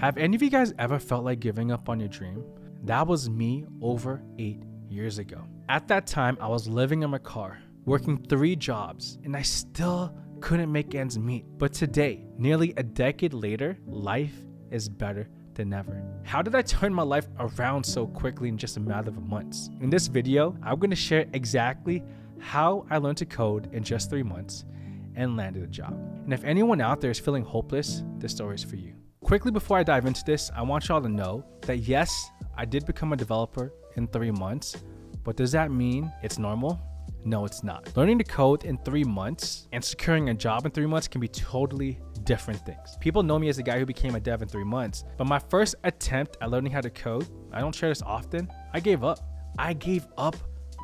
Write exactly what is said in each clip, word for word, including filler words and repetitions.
Have any of you guys ever felt like giving up on your dream? That was me over eight years ago. At that time, I was living in my car, working three jobs, and I still couldn't make ends meet. But today, nearly a decade later, life is better than ever. How did I turn my life around so quickly in just a matter of months? In this video, I'm going to share exactly how I learned to code in just three months and landed a job. And if anyone out there is feeling hopeless, this story is for you. Quickly before I dive into this, I want y'all to know that yes, I did become a developer in three months, but does that mean it's normal? No, it's not. Learning to code in three months and securing a job in three months can be totally different things. People know me as the guy who became a dev in three months, but my first attempt at learning how to code, I don't share this often, I gave up. I gave up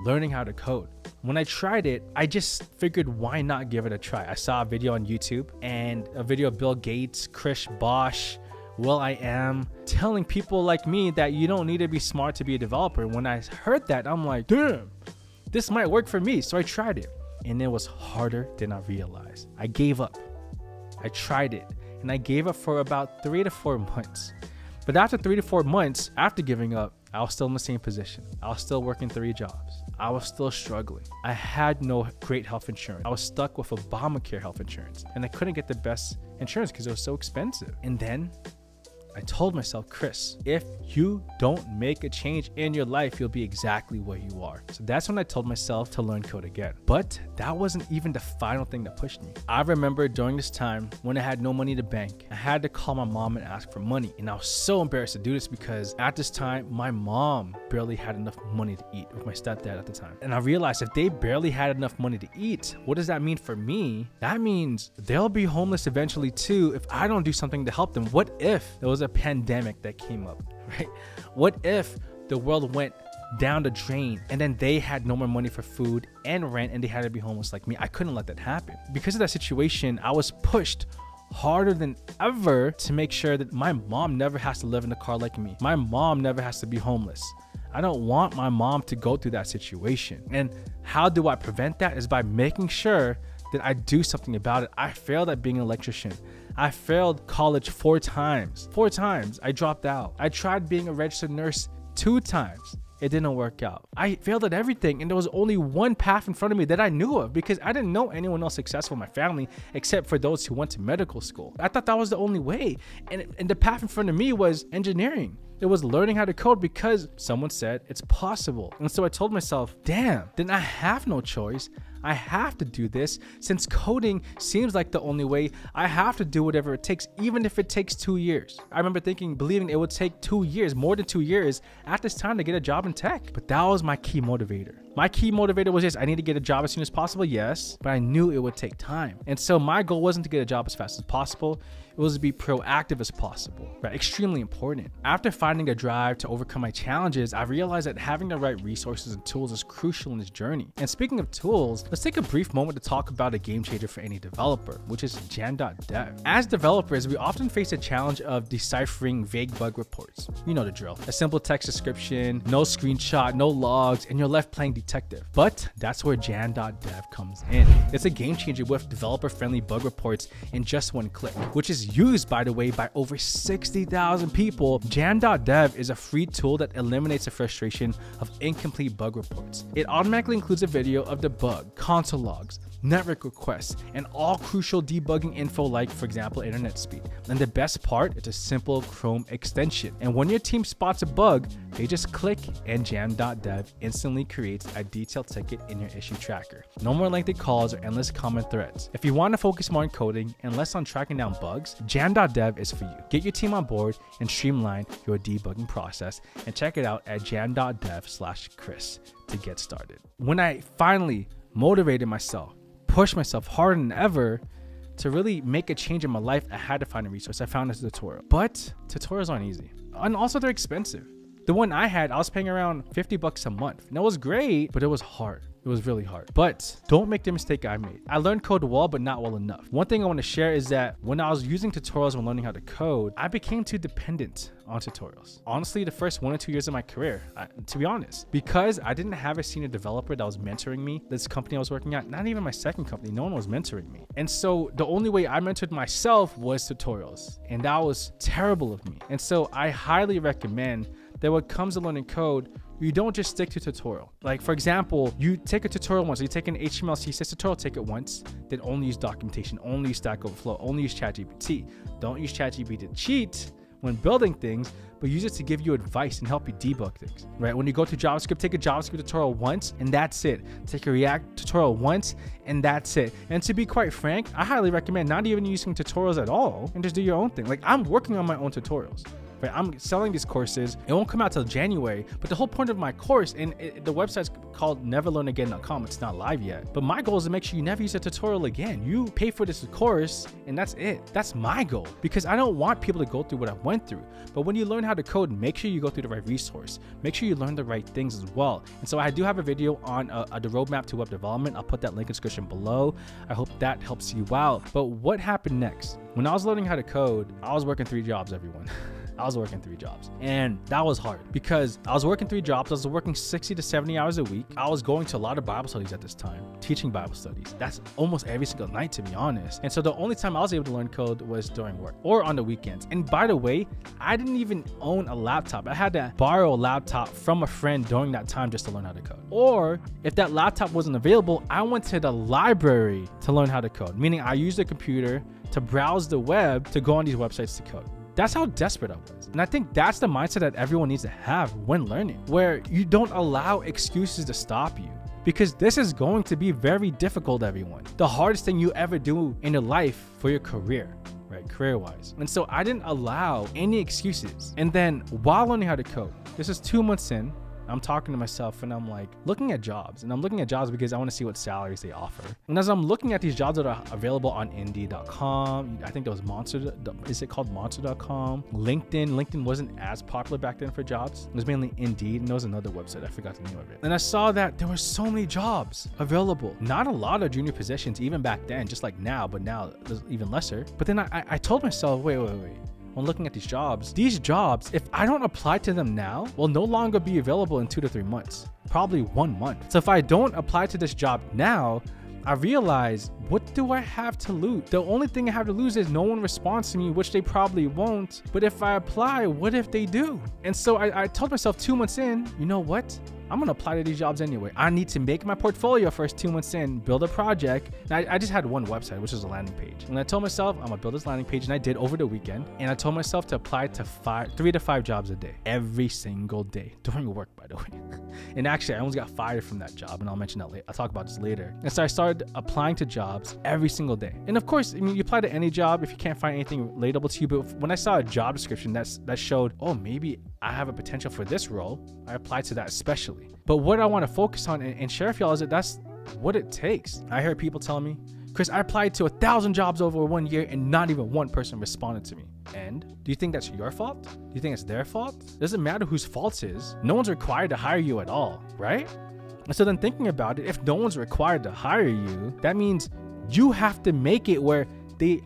learning how to code. When I tried it, I just figured why not give it a try. I saw a video on YouTube and a video of Bill Gates, Chris Bosh, Will.i.am, telling people like me that you don't need to be smart to be a developer. When I heard that, I'm like, damn, this might work for me. So I tried it and it was harder than I realized. I gave up. I tried it and I gave up for about three to four months. But after three to four months, after giving up, I was still in the same position. I was still working three jobs. I was still struggling. I had no great health insurance. I was stuck with Obamacare health insurance and I couldn't get the best insurance because it was so expensive. And then I told myself, Chris, if you don't make a change in your life, you'll be exactly where you are. So that's when I told myself to learn code again. But that wasn't even the final thing that pushed me. I remember during this time when I had no money to bank, I had to call my mom and ask for money. And I was so embarrassed to do this because at this time, my mom barely had enough money to eat with my stepdad at the time. And I realized if they barely had enough money to eat, what does that mean for me? That means they'll be homeless eventually too if I don't do something to help them. What if there was a A pandemic that came up, right? What if the world went down the drain and then they had no more money for food and rent and they had to be homeless like me? I couldn't let that happen. Because of that situation, I was pushed harder than ever to make sure that my mom never has to live in a car like me. My mom never has to be homeless. I don't want my mom to go through that situation. And how do I prevent that is by making sure that I do something about it. I failed at being an electrician. I failed college four times. Four times, I dropped out. I tried being a registered nurse two times. It didn't work out. I failed at everything and there was only one path in front of me that I knew of because I didn't know anyone else successful in my family except for those who went to medical school. I thought that was the only way. And, and the path in front of me was engineering. It was learning how to code because someone said it's possible. And so I told myself, damn, then I have no choice. I have to do this since coding seems like the only way. I have to do whatever it takes, even if it takes two years. I remember thinking, believing it would take two years, more than two years at this time to get a job in tech. But that was my key motivator. My key motivator was this, I need to get a job as soon as possible, yes, but I knew it would take time. And so my goal wasn't to get a job as fast as possible. It was to be proactive as possible, right? Extremely important. After finding a drive to overcome my challenges, I realized that having the right resources and tools is crucial in this journey. And speaking of tools, let's take a brief moment to talk about a game changer for any developer, which is Jam dot dev. As developers, we often face the challenge of deciphering vague bug reports. You know the drill. A simple text description, no screenshot, no logs, and you're left playing detective. But that's where Jam dot dev comes in. It's a game changer with developer-friendly bug reports in just one click, which is used, by the way, by over sixty thousand people. Jam dot dev is a free tool that eliminates the frustration of incomplete bug reports. It automatically includes a video of the bug, console logs, network requests, and all crucial debugging info like, for example, internet speed. And the best part, it's a simple Chrome extension. And when your team spots a bug, they just click and Jam dot dev instantly creates a detailed ticket in your issue tracker. No more lengthy calls or endless common threads. If you want to focus more on coding and less on tracking down bugs, Jam dot dev is for you. Get your team on board and streamline your debugging process and check it out at Jam dot dev slash Chris to get started. When I finally motivated myself, push myself harder than ever to really make a change in my life, I had to find a resource. I found this tutorial, but tutorials aren't easy. And also they're expensive. The one I had, I was paying around fifty bucks a month. And that was great, but it was hard. It was really hard. But don't make the mistake I made. I learned code well, but not well enough. One thing I want to share is that when I was using tutorials when learning how to code, I became too dependent on tutorials. Honestly, the first one or two years of my career, I, to be honest, because I didn't have a senior developer that was mentoring me, this company I was working at, not even my second company, no one was mentoring me. And so the only way I mentored myself was tutorials. And that was terrible of me. And so I highly recommend that when it comes to learning code, you don't just stick to tutorial. Like, for example, you take a tutorial once, you take an H T M L, C S S tutorial, take it once, then only use documentation, only use Stack Overflow, only use ChatGPT. Don't use ChatGPT to cheat when building things, but use it to give you advice and help you debug things, right? When you go to JavaScript, take a JavaScript tutorial once, and that's it. Take a React tutorial once, and that's it. And to be quite frank, I highly recommend not even using tutorials at all and just do your own thing. Like, I'm working on my own tutorials. Right, I'm selling these courses. It won't come out till January, but the whole point of my course, and it, the website's called never learn again dot com. It's not live yet, but my goal is to make sure you never use a tutorial again. You pay for this course and that's it. That's my goal, because I don't want people to go through what I went through. But when you learn how to code, make sure you go through the right resource. Make sure you learn the right things as well. And so I do have a video on uh, the roadmap to web development. I'll put that link in the description below. I hope that helps you out. But what happened next? When I was learning how to code, I was working three jobs, everyone. I was working three jobs, and that was hard because I was working three jobs. I was working sixty to seventy hours a week. I was going to a lot of Bible studies at this time, teaching Bible studies. That's almost every single night, to be honest. And so the only time I was able to learn code was during work or on the weekends. And by the way, I didn't even own a laptop. I had to borrow a laptop from a friend during that time just to learn how to code. Or if that laptop wasn't available, I went to the library to learn how to code, meaning I used a computer to browse the web to go on these websites to code. That's how desperate I was. And I think that's the mindset that everyone needs to have when learning, where you don't allow excuses to stop you, because this is going to be very difficult, everyone. The hardest thing you ever do in your life for your career, right? Career-wise. And so I didn't allow any excuses. And then while learning how to code, this is two months in, I'm talking to myself and I'm like looking at jobs, and I'm looking at jobs because I want to see what salaries they offer. And as I'm looking at these jobs that are available on Indeed dot com, I think there was Monster, is it called Monster dot com? LinkedIn, LinkedIn wasn't as popular back then for jobs. It was mainly Indeed, and there was another website, I forgot the name of it. And I saw that there were so many jobs available. Not a lot of junior positions, even back then, just like now, but now there's even lesser. But then I, I told myself, wait, wait, wait. When looking at these jobs, these jobs, if I don't apply to them now, will no longer be available in two to three months, probably one month. So if I don't apply to this job now, I realize, what do I have to lose? The only thing I have to lose is no one responds to me, which they probably won't. But if I apply, what if they do? And so I, I told myself two months in, you know what? I'm gonna apply to these jobs anyway. I need to make my portfolio first two months in, build a project. And I, I just had one website, which was a landing page. And I told myself, I'm gonna build this landing page, and I did over the weekend. And I told myself to apply to five, three to five jobs a day, every single day, during work, by the way. And actually, I almost got fired from that job, and I'll mention that later. I'll talk about this later. And so I started applying to jobs every single day. And of course, I mean, you apply to any job if you can't find anything relatable to you. But when I saw a job description that's, that showed, oh, maybe I have a potential for this role, I applied to that especially. But what I want to focus on and share with y'all is that that's what it takes. I hear people tell me, Chris, I applied to a thousand jobs over one year and not even one person responded to me. And do you think that's your fault? Do you think it's their fault? It doesn't matter whose fault it is. No one's required to hire you at all, right? And so then thinking about it, if no one's required to hire you, that means you have to make it where they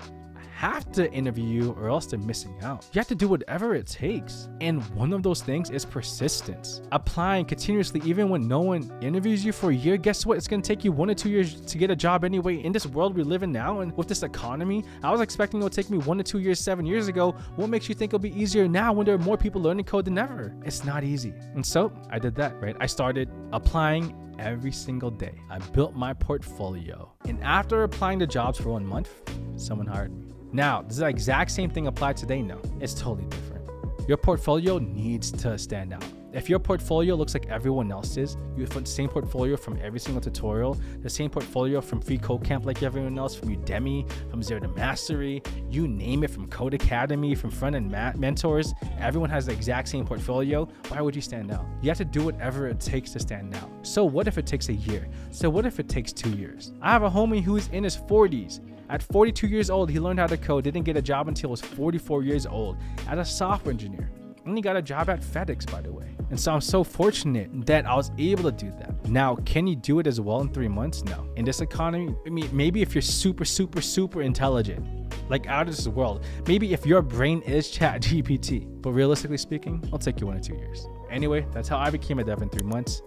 have to interview you, or else they're missing out. You have to do whatever it takes. And one of those things is persistence. Applying continuously, even when no one interviews you for a year, guess what? It's gonna take you one or two years to get a job anyway. In this world we live in now, and with this economy, I was expecting it would take me one to two years, seven years ago. What makes you think it'll be easier now when there are more people learning code than ever? It's not easy. And so I did that, right? I started applying every single day. I built my portfolio. And after applying to jobs for one month, someone hired me. Now, this is the exact same thing applied today now. It's totally different. Your portfolio needs to stand out. If your portfolio looks like everyone else's, you have the same portfolio from every single tutorial, the same portfolio from FreeCodeCamp like everyone else, from Udemy, from Zero to Mastery, you name it, from Code Academy, from Frontend Mentors, everyone has the exact same portfolio, why would you stand out? You have to do whatever it takes to stand out. So what if it takes a year? So what if it takes two years? I have a homie who's in his forties. At forty-two years old, he learned how to code, didn't get a job until he was forty-four years old as a software engineer. only got a job at FedEx, by the way. And so I'm so fortunate that I was able to do that. Now, can you do it as well in three months? No. In this economy, I mean, maybe if you're super, super, super intelligent, like out of this world, maybe if your brain is ChatGPT, but realistically speaking, it'll take you one or two years. Anyway, that's how I became a dev in three months.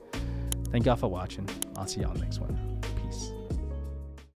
Thank y'all for watching. I'll see y'all next one.